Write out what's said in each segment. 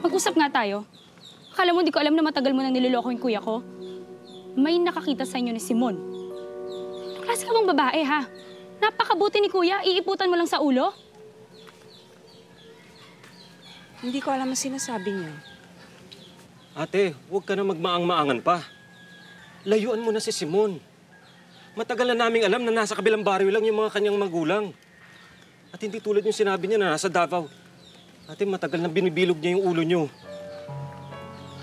Mag-usap nga tayo. Akala mo, hindi ko alam na matagal mo nang niloloko yung kuya ko. May nakakita sa inyo ni Simon. Anong klase ka bang babae, ha? Napakabuti ni kuya, iiputan mo lang sa ulo? Hindi ko alam ang sinasabi niya. Ate, huwag ka na magmaang-maangan pa. Layuan mo na si Simon. Matagal na naming alam na nasa kabilang baryo lang yung mga kanyang magulang. At hindi tulad yung sinabi niya na nasa Davao. Ate, matagal na binibilog niya yung ulo niyo.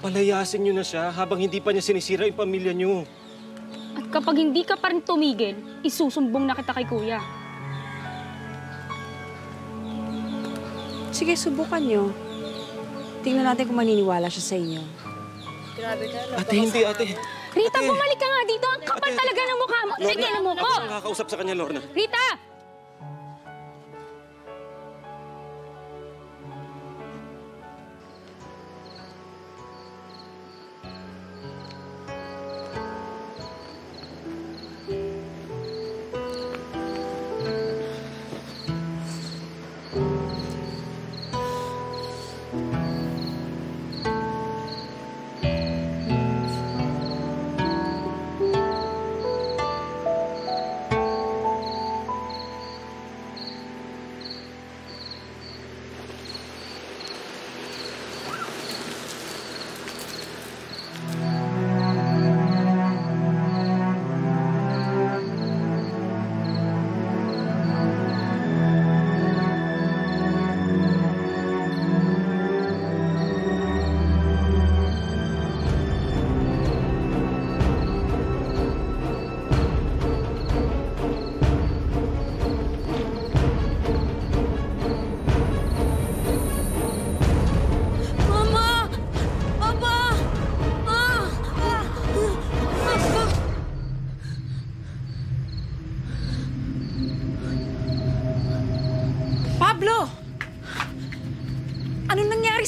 Palayasin niyo na siya habang hindi pa niya sinisira yung pamilya niyo. At kapag hindi ka pa rin tumigil, isusumbong na kita kay kuya. Sige, subukan niyo. Tingnan natin kung maniniwala siya sa inyo. Grabe ka. Ate, hindi, ate. Rita, ate, bumalik ka nga dito. Ang kapal ate, talaga ng mukha mo. Tigilan mo ko. Ako kakausap sa kanya, Lorna. Rita!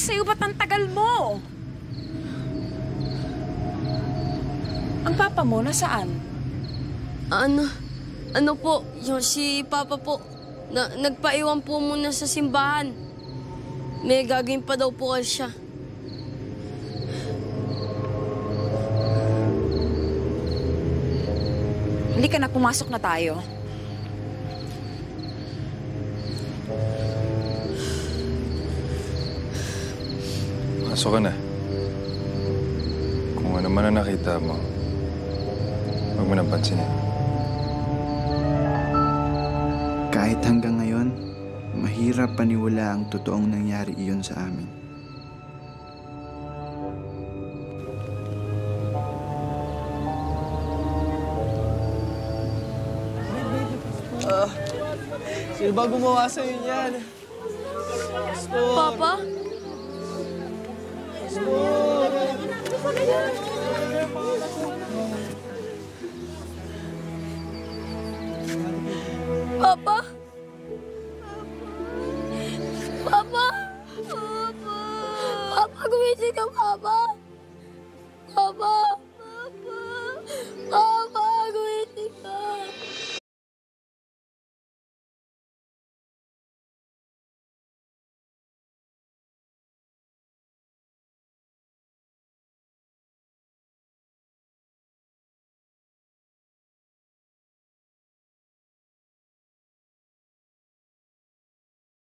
Sa'yo, ba't ang tagal mo? Ang papa mo, nasaan? Ano po? Si papa po, nagpaiwan po muna sa simbahan. May gagawin pa daw po kasi siya. Halika na, pumasok na tayo. Pasok ka na. Kung ano man ang nakita mo, huwag mo nang pansinin. Kahit hanggang ngayon, mahirap paniwalaan ang totoong nangyari iyon sa amin. Sino ba gumawa sa'yo niyan? Papa? Let's go!